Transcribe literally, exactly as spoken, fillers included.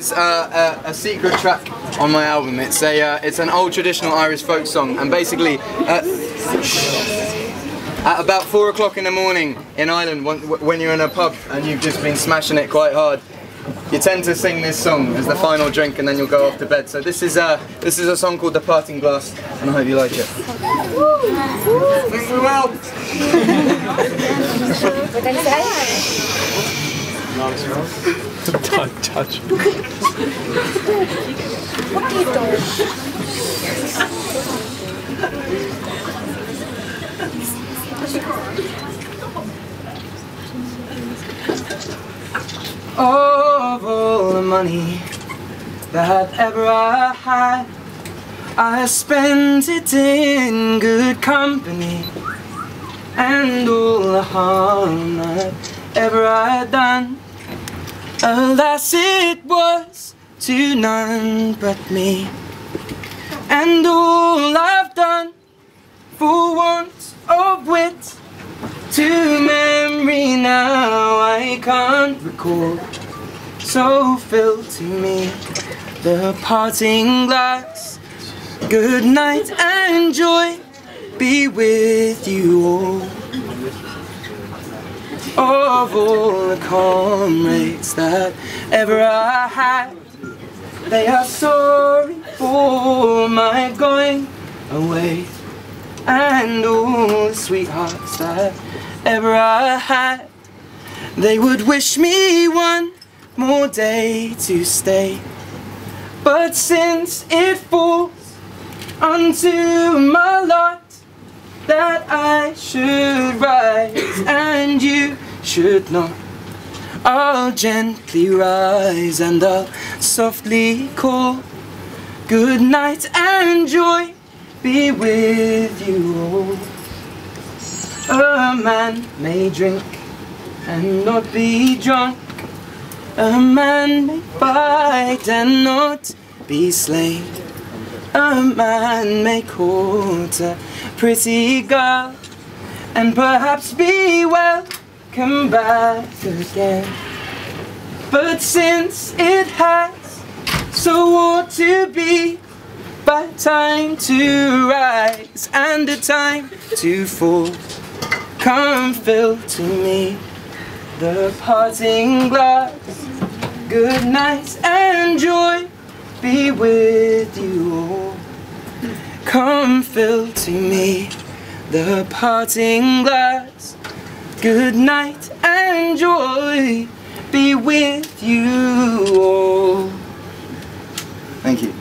It's uh, a, a secret track on my album. It's a uh, it's an old traditional Irish folk song, and basically at, at about four o'clock in the morning in Ireland, when you're in a pub and you've just been smashing it quite hard, you tend to sing this song as the final drink, and then you'll go off to bed. So this is a this is a song called The Parting Glass, and I hope you like it. Thanks for well. Don't touch me. What are you doing? Of all the money that ever I had, I spent it in good company, and all the harm that ever I done, alas, it was to none but me. And all I've done for want of wit, to memory now I can't recall. So fill to me the parting glass. Good night and joy be with you all. Of all the comrades that ever I had, they are sorry for my going away, and all the sweethearts that ever I had, they would wish me one more day to stay. But since it falls unto my lot that I should rise and you should not, I'll gently rise and I'll softly call. Good night and joy be with you all. A man may drink and not be drunk, a man may fight and not be slain, a man may court a pretty girl and perhaps be well come back again. But since it has so ought to be, by time to rise and a time to fall, come fill to me the parting glass. Good night and joy be with you all. Come fill to me the parting glass. Good night and joy be with you all. Thank you.